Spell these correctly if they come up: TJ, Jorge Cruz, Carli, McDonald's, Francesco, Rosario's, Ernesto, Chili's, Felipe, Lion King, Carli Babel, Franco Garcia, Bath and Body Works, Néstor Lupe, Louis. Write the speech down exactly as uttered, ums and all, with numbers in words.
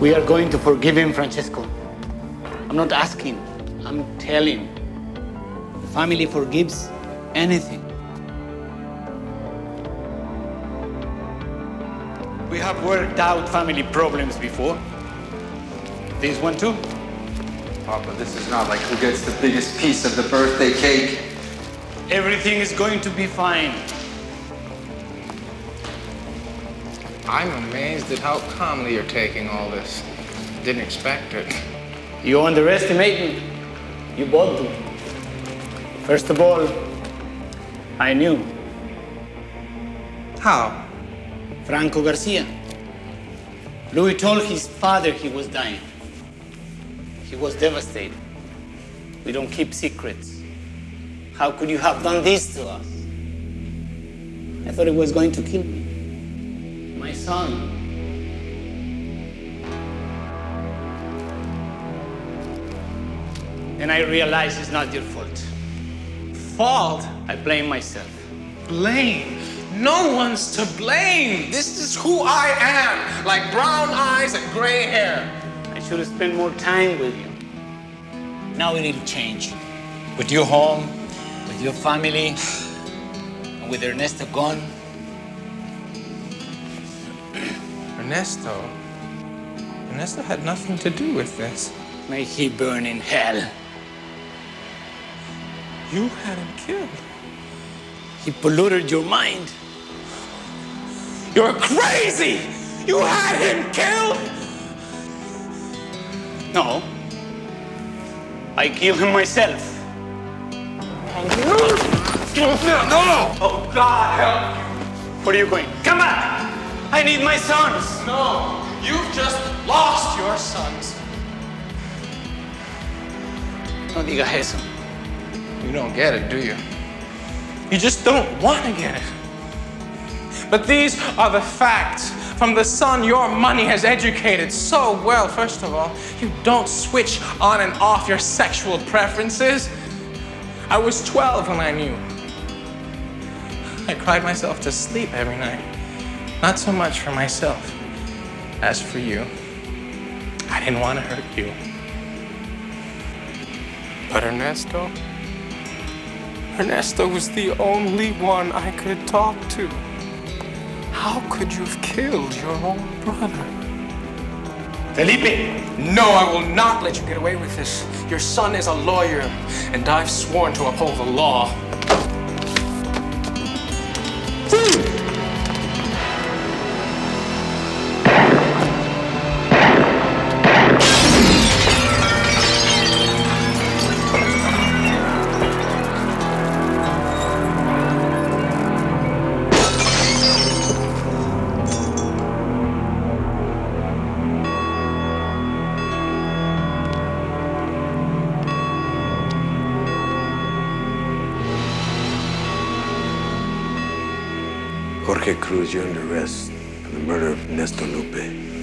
We are going to forgive him, Francesco. I'm not asking, I'm telling. The family forgives anything. We have worked out family problems before. This one too? Papa, this is not like who gets the biggest piece of the birthday cake. Everything is going to be fine. I'm amazed at how calmly you're taking all this. Didn't expect it. You underestimate me. You both do. First of all, I knew. How? Franco Garcia. Louis told his father he was dying. He was devastated. We don't keep secrets. How could you have done this to us? I thought it was going to kill me. My son. Then I realize it's not your fault. Fault? I blame myself. Blame? No one's to blame. This is who I am, like brown eyes and gray hair. I should have spent more time with you. Now it'll change. With your home, with your family, and with Ernesto gone. Ernesto? Ernesto had nothing to do with this. May he burn in hell. You had him killed. He polluted your mind. You're crazy! You had him killed! No. I killed him myself. No! Oh, God, help! Where are you going? Come back! I need my sons! No, you've just lost your sons. No digas eso. You don't get it, do you? You just don't want to get it. But these are the facts from the son your money has educated so well. First of all, you don't switch on and off your sexual preferences. I was twelve when I knew. I cried myself to sleep every night. Not so much for myself, as for you. I didn't want to hurt you. But Ernesto, Ernesto was the only one I could talk to. How could you have killed your own brother? Felipe! No, I will not let you get away with this. Your son is a lawyer, and I've sworn to uphold the law. Jorge Cruz, you're under arrest for the murder of Néstor Lupe.